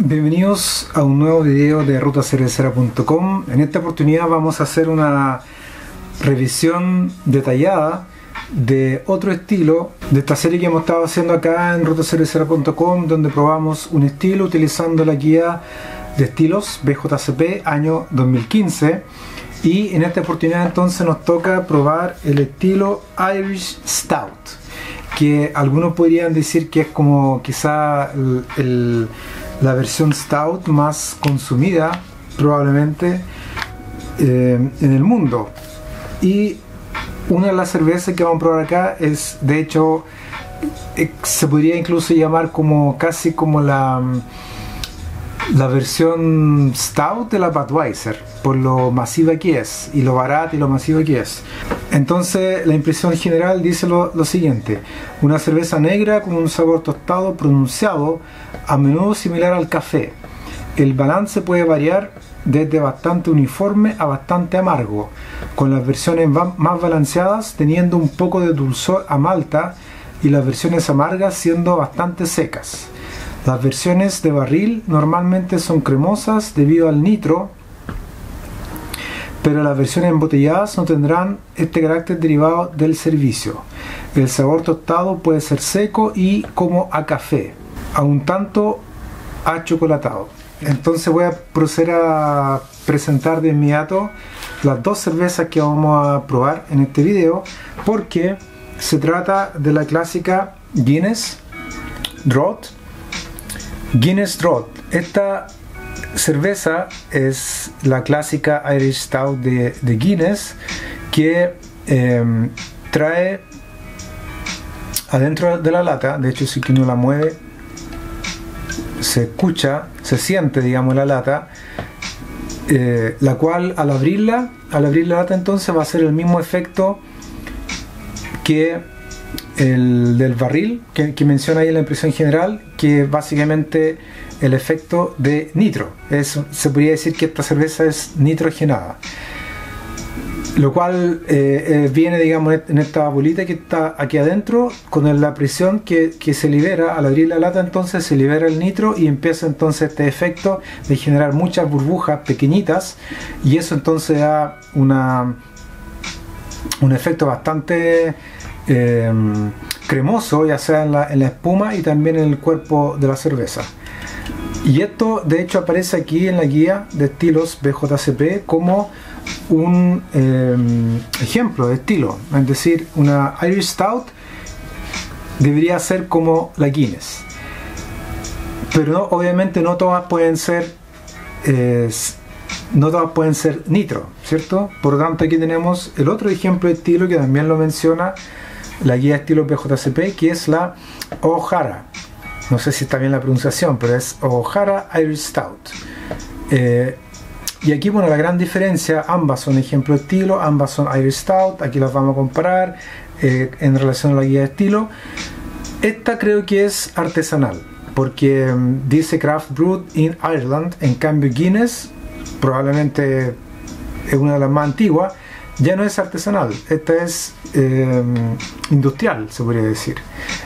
Bienvenidos a un nuevo video de RutaCervecera.com. En esta oportunidad vamos a hacer una revisión detallada de otro estilo de esta serie que hemos estado haciendo acá en RutaCervecera.com, donde probamos un estilo utilizando la guía de estilos BJCP año 2015. Y en esta oportunidad entonces nos toca probar el estilo Irish Stout, que algunos podrían decir que es como quizá la versión Stout más consumida probablemente en el mundo. Y una de las cervezas que vamos a probar acá es, de hecho, se podría incluso llamar como casi como la versión Stout de la Budweiser, por lo masiva que es y lo barata y lo masiva que es. Entonces la impresión general dice lo siguiente: una cerveza negra con un sabor tostado pronunciado, a menudo similar al café. El balance puede variar desde bastante uniforme a bastante amargo, con las versiones más balanceadas teniendo un poco de dulzor a malta y las versiones amargas siendo bastante secas. Las versiones de barril normalmente son cremosas debido al nitro, pero las versiones embotelladas no tendrán este carácter derivado del servicio. El sabor tostado puede ser seco y como a café, a un tanto achocolatado. Entonces voy a proceder a presentar de inmediato las dos cervezas que vamos a probar en este video, porque se trata de la clásica Guinness Draught. Esta cerveza es la clásica Irish Stout de Guinness, que trae adentro de la lata, de hecho si uno la mueve se escucha, se siente, digamos, la lata, la cual al abrir la lata entonces va a ser el mismo efecto que el del barril que menciona ahí en la impresión general, que básicamente el efecto de nitro. Se podría decir que esta cerveza es nitrogenada, lo cual viene, digamos, en esta bolita que está aquí adentro. Con la presión que se libera al abrir la lata, entonces se libera el nitro y empieza entonces este efecto de generar muchas burbujas pequeñitas, y eso entonces da un efecto bastante cremoso, ya sea en la espuma y también en el cuerpo de la cerveza. Y esto de hecho aparece aquí en la guía de estilos BJCP como un ejemplo de estilo, es decir, una Irish Stout debería ser como la Guinness, pero no, obviamente no todas pueden ser nitro, ¿cierto? Por lo tanto aquí tenemos el otro ejemplo de estilo que también lo menciona la guía de estilos BJCP, que es la O'Hara. No sé si está bien la pronunciación, pero es O'Hara Irish Stout. Y aquí, bueno, la gran diferencia, ambas son ejemplo de estilo, ambas son Irish Stout, aquí las vamos a comparar en relación a la guía de estilo. Esta creo que es artesanal, porque dice Craft Brewed in Ireland. En cambio Guinness, probablemente es una de las más antiguas, ya no es artesanal, esta es industrial, se podría decir.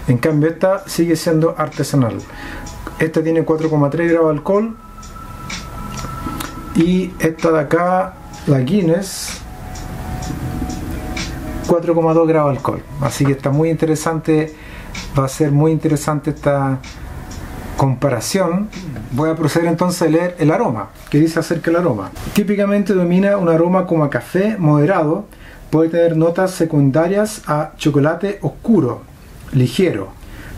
En cambio esta sigue siendo artesanal. Esta tiene 4,3 grados de alcohol, y esta de acá, la Guinness, 4,2 grados de alcohol. Así que está muy interesante, va a ser muy interesante esta comparación. Voy a proceder entonces a leer el aroma. ¿Qué dice acerca del aroma? Típicamente domina un aroma como a café moderado. Puede tener notas secundarias a chocolate oscuro, ligero,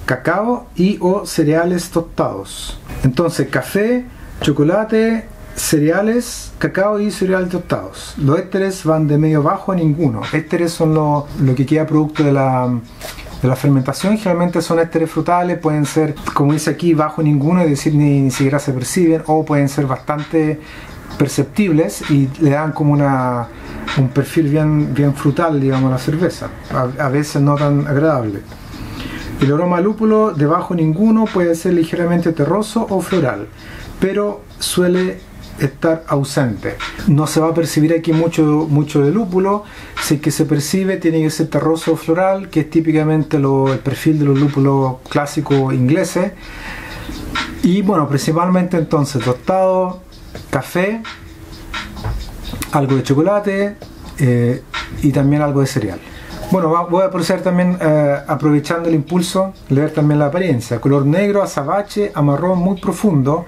cacao y o cereales tostados. Entonces café, chocolate, cereales, cacao y cereales tostados. Los ésteres van de medio bajo a ninguno. Ésteres son lo que queda producto de la fermentación. Generalmente son ésteres frutales, pueden ser, como dice aquí, bajo ninguno, es decir, ni siquiera se perciben, o pueden ser bastante perceptibles y le dan como un perfil bien frutal, digamos, a la cerveza, a veces no tan agradable. El aroma a lúpulo de bajo ninguno puede ser ligeramente terroso o floral, pero suele estar ausente. No se va a percibir aquí mucho de lúpulo. Si es que se percibe, tiene que ser terroso floral, que es típicamente el perfil de los lúpulos clásicos ingleses. Y bueno, principalmente entonces tostado, café, algo de chocolate y también algo de cereal. Bueno, voy a proceder también, aprovechando el impulso, leer también la apariencia. Color negro, azabache, a marrón muy profundo,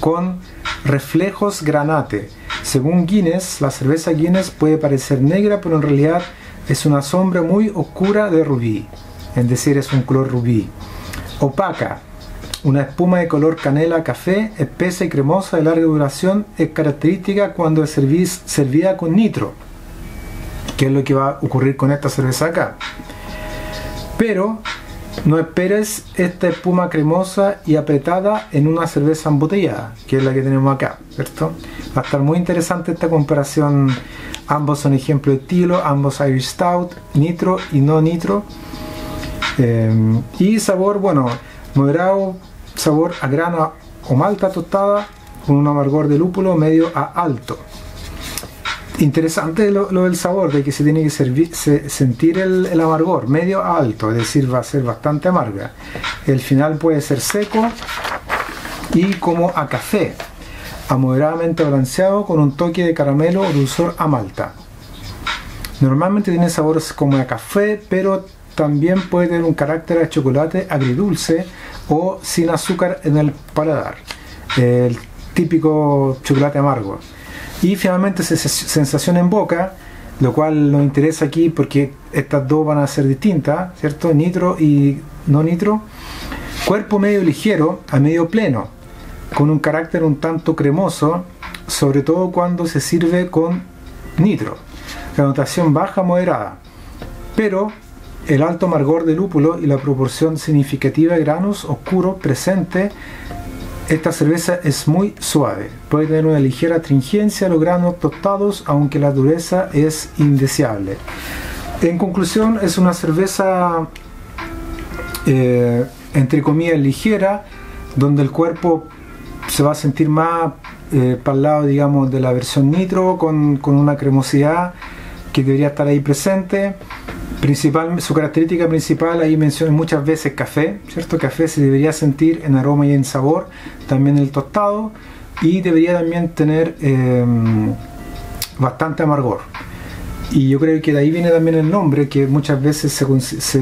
con reflejos granate. Según Guinness, la cerveza Guinness puede parecer negra, pero en realidad es una sombra muy oscura de rubí. Es decir, es un color rubí. Opaca. Una espuma de color canela café, espesa y cremosa de larga duración, es característica cuando es servida con nitro, que es lo que va a ocurrir con esta cerveza acá. Pero no esperes esta espuma cremosa y apretada en una cerveza embotellada, que es la que tenemos acá, ¿cierto? Va a estar muy interesante esta comparación. Ambos son ejemplo de estilo, ambos Irish Stout, nitro y no nitro. Y sabor, bueno, moderado, sabor a grana o malta tostada, con un amargor de lúpulo medio a alto. Interesante lo del sabor, de que se tiene que sentir el amargor, medio a alto, es decir, va a ser bastante amarga. El final puede ser seco y como a café, a moderadamente balanceado, con un toque de caramelo o dulzor a malta. Normalmente tiene sabores como a café, pero también puede tener un carácter de chocolate agridulce o sin azúcar en el paladar, el típico chocolate amargo. Y finalmente sensación en boca, lo cual nos interesa aquí porque estas dos van a ser distintas, ¿cierto? Nitro y no nitro. Cuerpo medio ligero a medio pleno, con un carácter un tanto cremoso, sobre todo cuando se sirve con nitro. Calotación baja moderada, pero el alto amargor de lúpulo y la proporción significativa de granos oscuros presente. Esta cerveza es muy suave, puede tener una ligera astringencia a los granos tostados, aunque la dureza es indeseable. En conclusión, es una cerveza entre comillas ligera, donde el cuerpo se va a sentir más para el lado, digamos, de la versión nitro, con una cremosidad que debería estar ahí presente. Su característica principal, ahí mencioné muchas veces café, ¿cierto? Café se debería sentir en aroma y en sabor, también el tostado, y debería también tener bastante amargor. Y yo creo que de ahí viene también el nombre, que muchas veces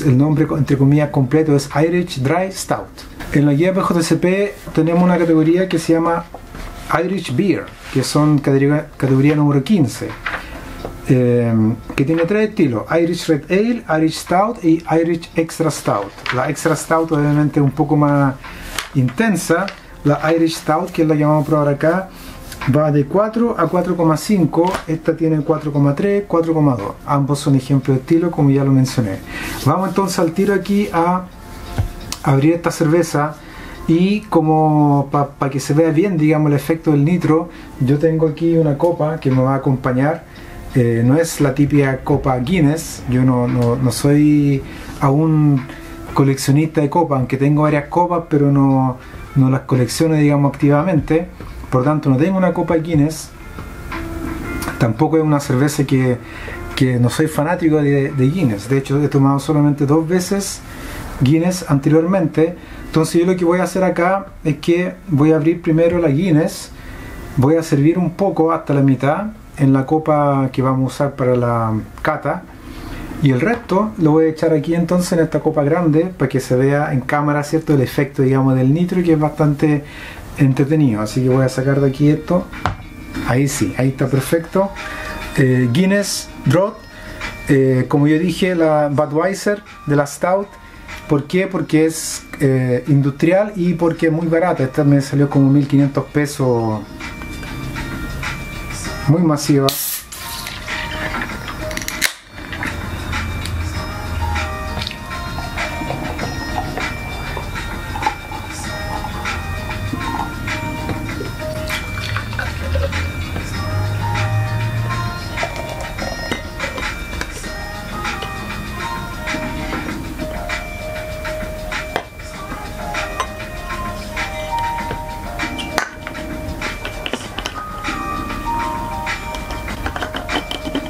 el nombre entre comillas completo es Irish Dry Stout. En la guía BJCP tenemos una categoría que se llama Irish Beer, que son categoría número 15. Que tiene tres estilos: Irish Red Ale, Irish Stout y Irish Extra Stout. La Extra Stout obviamente un poco más intensa. La Irish Stout, que es la que vamos a probar acá, va de 4 a 4,5. Esta tiene 4,3, 4,2. Ambos son ejemplos de estilo, como ya lo mencioné. Vamos entonces al tiro aquí a abrir esta cerveza. Y como para que se vea bien, digamos, el efecto del nitro, yo tengo aquí una copa que me va a acompañar. No es la típica copa Guinness, yo no soy aún coleccionista de copas, aunque tengo varias copas, pero no las colecciono, digamos, activamente. Por tanto, no tengo una copa Guinness, tampoco es una cerveza que no soy fanático de Guinness. De hecho, he tomado solamente 2 veces Guinness anteriormente. Entonces yo lo que voy a hacer acá es que voy a abrir primero la Guinness, voy a servir un poco hasta la mitad en la copa que vamos a usar para la cata, y el resto lo voy a echar aquí entonces en esta copa grande para que se vea en cámara, ¿cierto?, el efecto, digamos, del nitro, que es bastante entretenido. Así que voy a sacar de aquí esto. Ahí sí, ahí está perfecto. Guinness Draught, como yo dije, la Budweiser de la Stout. ¿Por qué? Porque es industrial y porque es muy barata. Esta me salió como 1500 pesos. Muy masiva.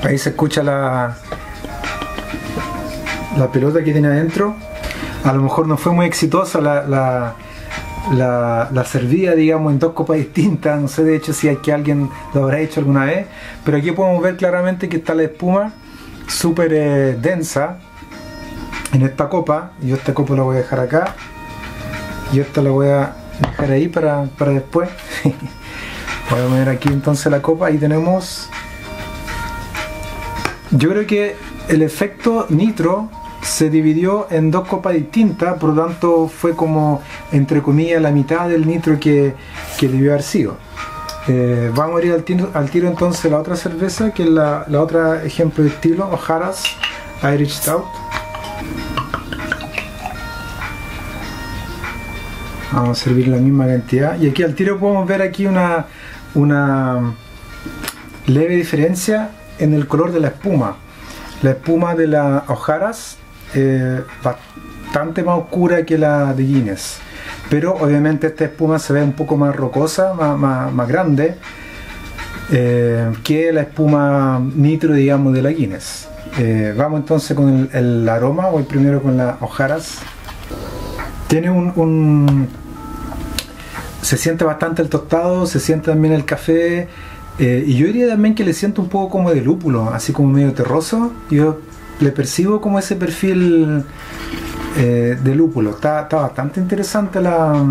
Ahí se escucha la pelota que tiene adentro. A lo mejor no fue muy exitosa la servía, digamos, en dos copas distintas. No sé de hecho si aquí alguien lo habrá hecho alguna vez, pero aquí podemos ver claramente que está la espuma súper densa en esta copa. Yo esta copa la voy a dejar acá y esta la voy a dejar ahí para después. Voy a poner aquí entonces la copa. Ahí tenemos, yo creo que el efecto nitro se dividió en dos copas distintas, por lo tanto fue como, entre comillas, la mitad del nitro que debió haber sido. Vamos a ir al tiro entonces a la otra cerveza, que es la otra ejemplo de estilo, O'Hara's Irish Stout. Vamos a servir la misma cantidad y aquí al tiro podemos ver aquí una leve diferencia en el color de la espuma. La espuma de la O'Hara's bastante más oscura que la de Guinness, pero obviamente esta espuma se ve un poco más rocosa, más grande que la espuma nitro, digamos, de la Guinness. Vamos entonces con el aroma. Voy primero con la O'Hara's. Tiene se siente bastante el tostado, se siente también el café. Y yo diría también que le siento un poco como de lúpulo, así como medio terroso. Yo le percibo como ese perfil de lúpulo. Está bastante interesante la...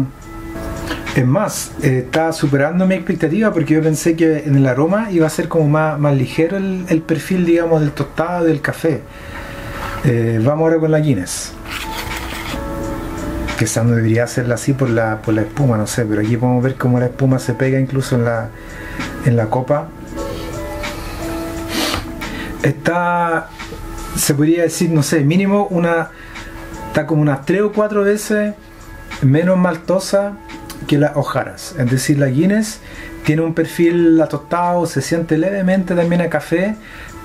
Es más, está superando mi expectativa, porque yo pensé que en el aroma iba a ser como más ligero el perfil, digamos, del tostado, del café. Vamos ahora con la Guinness. Que esa no debería hacerla así por la espuma, no sé, pero aquí podemos ver cómo la espuma se pega incluso en la copa. Está, se podría decir, no sé, mínimo está como unas 3 o 4 veces menos maltosa que la O'Hara's. Es decir, la Guinness tiene un perfil atostado, se siente levemente también a café,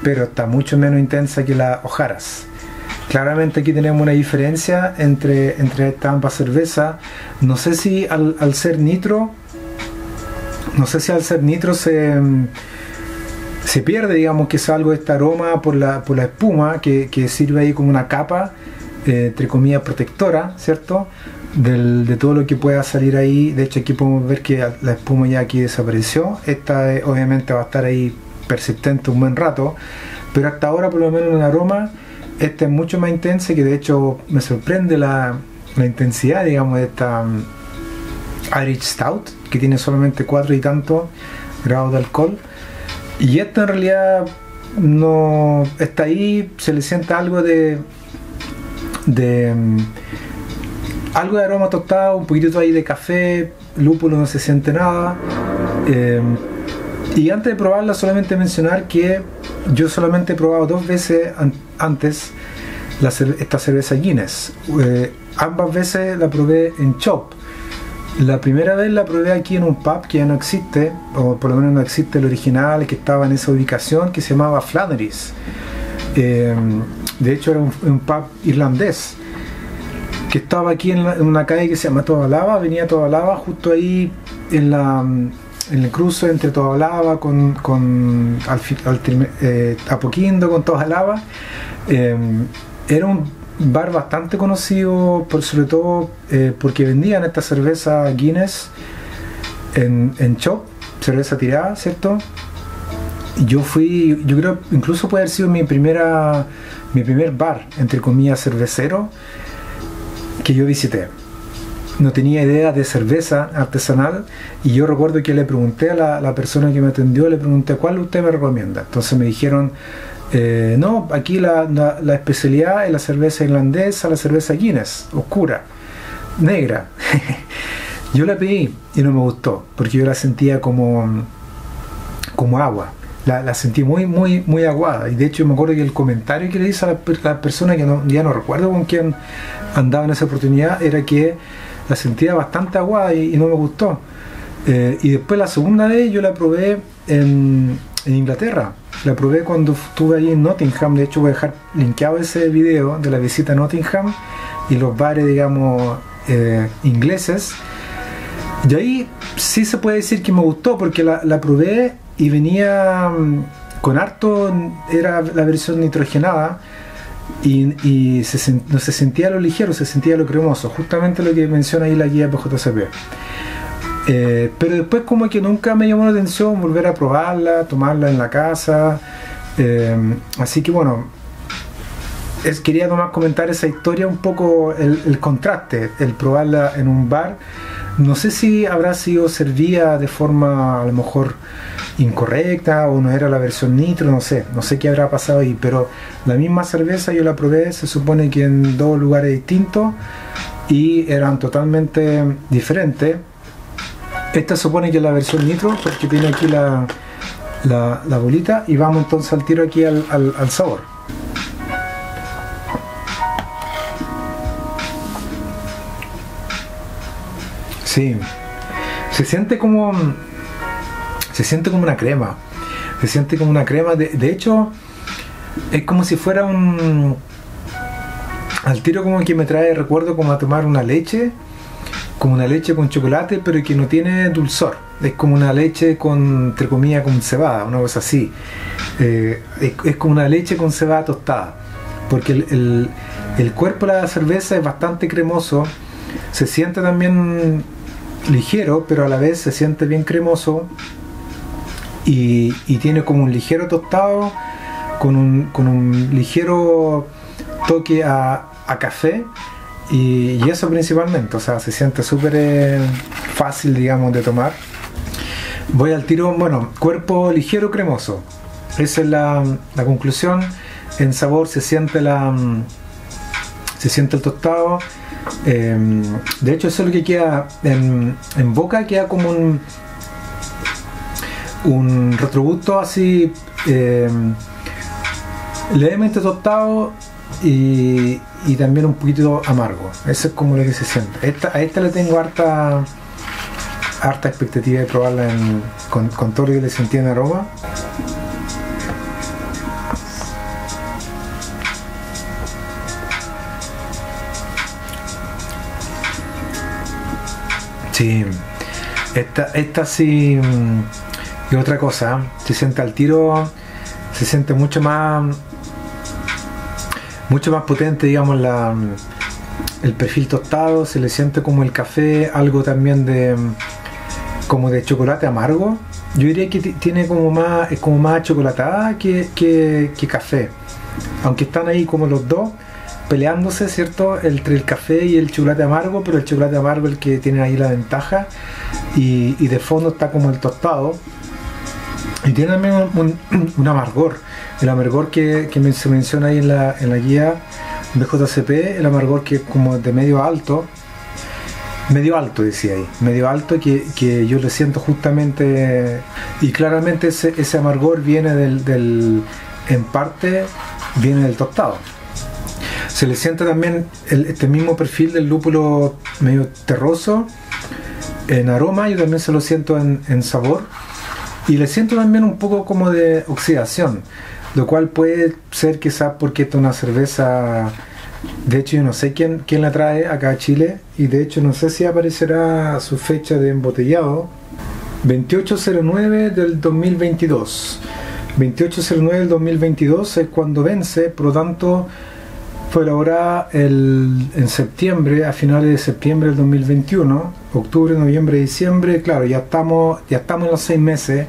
pero está mucho menos intensa que la O'Hara's. Claramente aquí tenemos una diferencia entre estas ambas cervezas. No sé si al ser nitro se pierde, digamos, que es algo de este aroma por la espuma que sirve ahí como una capa, entre comillas, protectora, ¿cierto? De todo lo que pueda salir ahí. De hecho aquí podemos ver que la espuma ya aquí desapareció. Esta obviamente va a estar ahí persistente un buen rato, pero hasta ahora, por lo menos en el aroma, esta es mucho más intensa, que de hecho me sorprende la intensidad, digamos, de esta Irish Stout, que tiene solamente 4 y tantos grados de alcohol. Y esta en realidad no está ahí, se le sienta algo de aroma tostado, un poquito ahí de café, lúpulo no se siente nada. Y antes de probarla, solamente mencionar que yo solamente he probado 2 veces antes esta cerveza Guinness. Ambas veces la probé en shop. La primera vez la probé aquí en un pub que ya no existe, o por lo menos no existe el original que estaba en esa ubicación, que se llamaba Flannery's. De hecho era un pub irlandés que estaba aquí en una calle que se llama Tobalaba, venía Tobalaba, justo ahí en el cruce entre Tobalaba a Poquindo con Tobalaba. Era un bar bastante conocido, sobre todo porque vendían esta cerveza Guinness en shop, cerveza tirada, ¿cierto? Yo creo, incluso puede haber sido mi primer bar, entre comillas, cervecero que yo visité. No tenía idea de cerveza artesanal, y yo recuerdo que le pregunté a la persona que me atendió, le pregunté cuál usted me recomienda. Entonces me dijeron, no, aquí la especialidad es la cerveza irlandesa, la cerveza Guinness, oscura, negra. Yo la pedí y no me gustó, porque yo la sentía como agua. La sentí muy, muy, muy aguada. Y de hecho me acuerdo que el comentario que le hice a la persona, que ya no recuerdo con quién andaba en esa oportunidad, era que la sentía bastante aguada y no me gustó. Y después la segunda vez yo la probé en Inglaterra. La probé cuando estuve allí en Nottingham. De hecho voy a dejar linkeado ese video de la visita a Nottingham y los bares, digamos, ingleses. Y ahí sí se puede decir que me gustó, porque la probé y venía con harto, era la versión nitrogenada, y no se sentía lo ligero, se sentía lo cremoso, justamente lo que menciona ahí la guía PJCP. Pero después como que nunca me llamó la atención volver a probarla, tomarla en la casa, así que bueno, quería nomás comentar esa historia, un poco el contraste, el probarla en un bar. No sé si habrá sido servida de forma a lo mejor incorrecta o no era la versión nitro, no sé qué habrá pasado ahí, pero la misma cerveza yo la probé, se supone que en dos lugares distintos y eran totalmente diferentes. Esta supone que es la versión nitro porque tiene aquí la bolita, y vamos entonces al tiro aquí al sabor. Sí, se siente como una crema, de hecho es como si fuera un, al tiro como que me trae recuerdo como a tomar una leche, como una leche con chocolate, pero que no tiene dulzor, es como una leche con, entre comillas, con cebada, una cosa así, es como una leche con cebada tostada, porque el cuerpo de la cerveza es bastante cremoso, se siente también ligero, pero a la vez se siente bien cremoso. Y tiene como un ligero tostado con un ligero toque a café, y eso principalmente, o sea, se siente súper fácil, digamos, de tomar. Voy al tiro, bueno, cuerpo ligero cremoso, esa es la conclusión. En sabor se siente el tostado, de hecho eso es lo que queda en boca, queda como un retrogusto así levemente tostado y también un poquito amargo. Eso es como lo que se siente. A esta le tengo harta expectativa de probarla con todo lo que le sentí en aroma. Sí, esta sí. Y otra cosa, se siente al tiro, se siente mucho más potente, digamos, el perfil tostado, se le siente como el café, algo también como de chocolate amargo. Yo diría que tiene es como más achocolatada que café, aunque están ahí como los dos peleándose, ¿cierto?, entre el café y el chocolate amargo, pero el chocolate amargo el que tiene ahí la ventaja, y de fondo está como el tostado. Y tiene también un amargor, el amargor que se menciona ahí en la guía BJCP, el amargor que es como de medio alto decía ahí, medio alto, que yo lo siento justamente, y claramente ese amargor viene en parte viene del tostado. Se le siente también este mismo perfil del lúpulo medio terroso en aroma, yo también se lo siento en sabor. Y le siento también un poco como de oxidación, lo cual puede ser quizás porque esta es una cerveza, de hecho yo no sé quién la trae acá a Chile, y de hecho no sé si aparecerá su fecha de embotellado, 2809 del 2022, 2809 del 2022 es cuando vence, por lo tanto fue elaborada en septiembre, a finales de septiembre del 2021, octubre, noviembre, diciembre, claro, ya estamos en los 6 meses,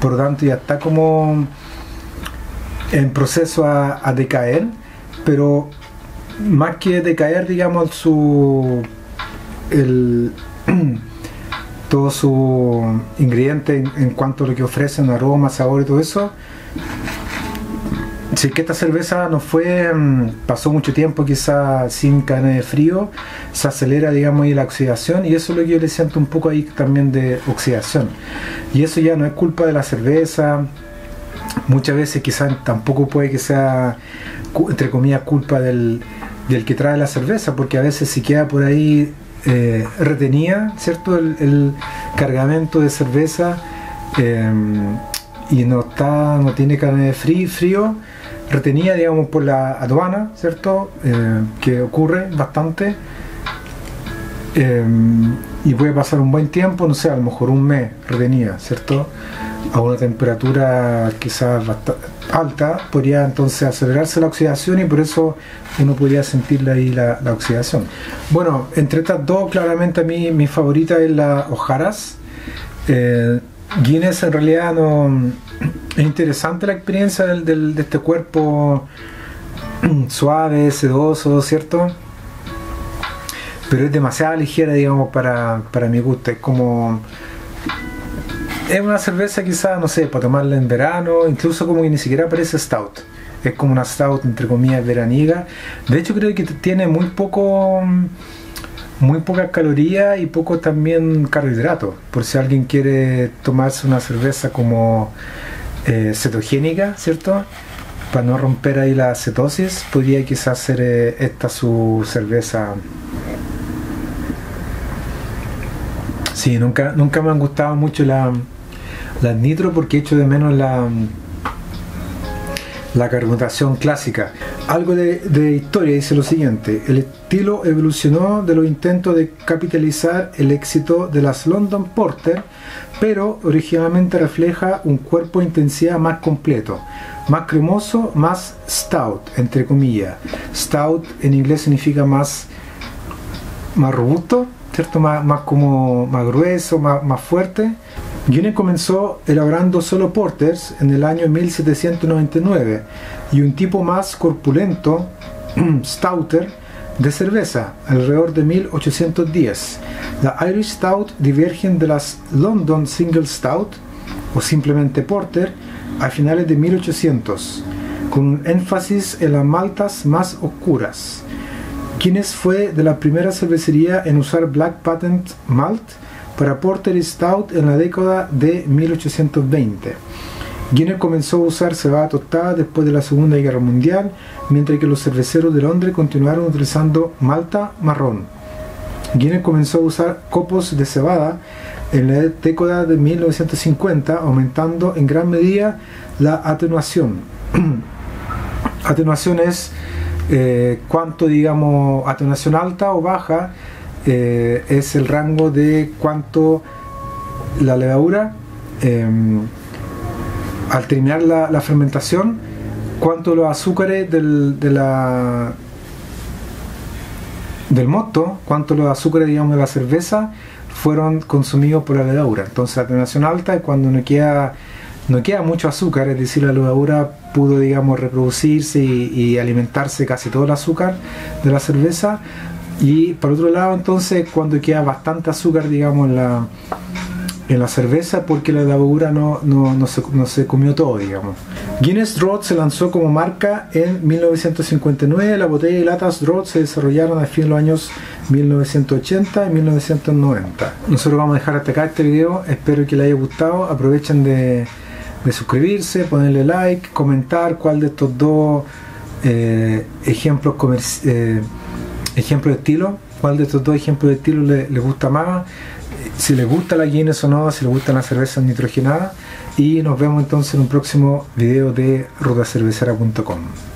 por lo tanto ya está como en proceso a decaer, pero más que decaer, digamos, todos sus ingredientes en cuanto a lo que ofrecen, aroma, sabor y todo eso. Sí, que esta cerveza pasó mucho tiempo quizá sin cadena de frío, se acelera, digamos, ahí la oxidación, y eso es lo que yo le siento un poco ahí también de oxidación, y eso ya no es culpa de la cerveza, muchas veces quizás tampoco puede que sea, entre comillas, culpa del que trae la cerveza, porque a veces si queda por ahí retenida, ¿cierto?, el cargamento de cerveza, y no tiene cadena de frío, retenida, digamos, por la aduana, ¿cierto? Que ocurre bastante, y puede pasar un buen tiempo, no sé, a lo mejor un mes retenida, ¿cierto? A una temperatura quizás alta, podría entonces acelerarse la oxidación y por eso uno podría sentirla ahí la oxidación. Bueno, entre estas dos, claramente a mí mi favorita es la O'Hara's. Guinness en realidad no... Es interesante la experiencia de este cuerpo suave, sedoso, ¿cierto? Pero es demasiado ligera, digamos, para mi gusto. Es como... Es una cerveza quizás, no sé, para tomarla en verano, incluso como que ni siquiera parece stout. Es como una stout, entre comillas, veraniga. De hecho creo que tiene muy pocas calorías y poco también carbohidratos. Por si alguien quiere tomarse una cerveza como cetogénica, ¿cierto? Para no romper ahí la cetosis, podría quizás ser esta su cerveza. Sí, nunca me han gustado mucho las nitro porque echo de menos la carbonatación clásica. Algo de historia dice lo siguiente: el estilo evolucionó de los intentos de capitalizar el éxito de las London Porter, pero originalmente refleja un cuerpo de intensidad más completo, más cremoso, más stout, entre comillas. Stout en inglés significa más robusto, ¿cierto? Más como más grueso, más fuerte. Guinness comenzó elaborando solo porters en el año 1799 y un tipo más corpulento, stouter, de cerveza alrededor de 1810. La Irish Stout divergen de las London Single Stout o simplemente porter a finales de 1800, con un énfasis en las maltas más oscuras. Guinness fue de la primera cervecería en usar Black Patent Malt para porter y stout en la década de 1820. Guinness comenzó a usar cebada tostada después de la Segunda Guerra Mundial, mientras que los cerveceros de Londres continuaron utilizando malta marrón. Guinness comenzó a usar copos de cebada en la década de 1950, aumentando en gran medida la atenuación. Atenuación es cuánto, digamos, atenuación alta o baja es el rango de cuánto la levadura al terminar la fermentación, cuánto los azúcares del mosto, cuánto los azúcares, digamos, de la cerveza fueron consumidos por la levadura. Entonces la atenuación alta es cuando no queda mucho azúcar, es decir, la levadura pudo, digamos, reproducirse y alimentarse casi todo el azúcar de la cerveza. Y por otro lado, entonces, cuando queda bastante azúcar, digamos, en la cerveza, porque la levadura no se comió todo, digamos. Guinness Draught se lanzó como marca en 1959. La botella y latas Draught se desarrollaron a fin de los años 1980 y 1990. Nosotros vamos a dejar hasta acá este video. Espero que les haya gustado. Aprovechen de suscribirse, ponerle like, comentar cuál de estos dos ejemplos de estilo, cuál de estos dos ejemplos de estilo les gusta más, si les gusta la Guinness o no, si les gustan las cervezas nitrogenadas, y nos vemos entonces en un próximo video de RutaCervecera.com.